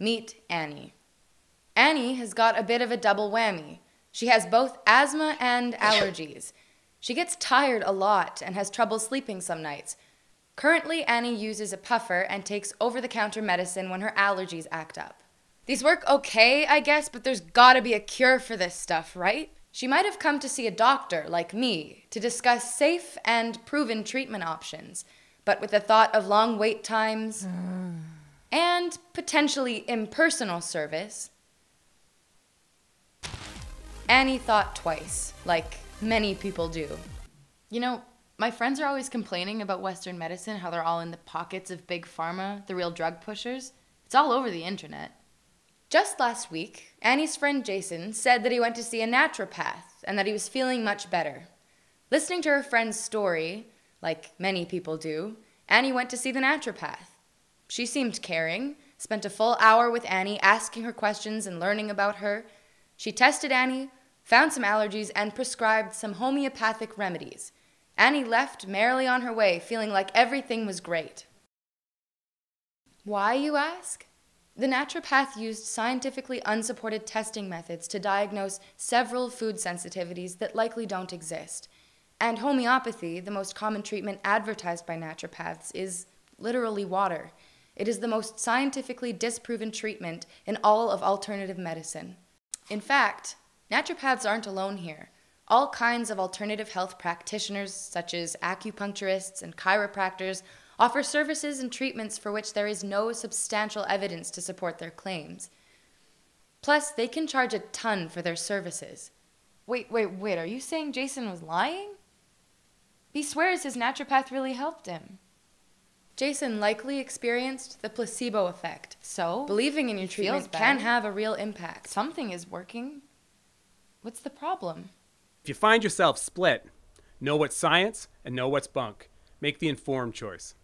Meet Annie. Annie has got a bit of a double whammy. She has both asthma and allergies. She gets tired a lot and has trouble sleeping some nights. Currently, Annie uses a puffer and takes over-the-counter medicine when her allergies act up. These work okay, I guess, but there's gotta be a cure for this stuff, right? She might have come to see a doctor, like me, to discuss safe and proven treatment options, but with the thought of long wait times and potentially impersonal service, Annie thought twice, like many people do. You know, my friends are always complaining about Western medicine, how they're all in the pockets of big pharma, the real drug pushers. It's all over the internet. Just last week, Annie's friend Jason said that he went to see a naturopath and that he was feeling much better. Listening to her friend's story, like many people do, Annie went to see the naturopath. She seemed caring, spent a full hour with Annie asking her questions and learning about her. She tested Annie, found some allergies, and prescribed some homeopathic remedies. Annie left merrily on her way, feeling like everything was great. Why, you ask? The naturopath used scientifically unsupported testing methods to diagnose several food sensitivities that likely don't exist. And homeopathy, the most common treatment advertised by naturopaths, is literally water. It is the most scientifically disproven treatment in all of alternative medicine. In fact, naturopaths aren't alone here. All kinds of alternative health practitioners, such as acupuncturists and chiropractors, offer services and treatments for which there is no substantial evidence to support their claims. Plus, they can charge a ton for their services. Wait, are you saying Jason was lying? He swears his naturopath really helped him. Jason likely experienced the placebo effect. So? Believing in your treatment can have a real impact. Something is working. What's the problem? If you find yourself split, know what's science and know what's bunk. Make the informed choice.